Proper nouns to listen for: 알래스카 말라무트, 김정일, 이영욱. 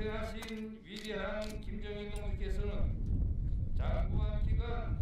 탄생하신 위대한 김정일 동지께서는 장구한 기간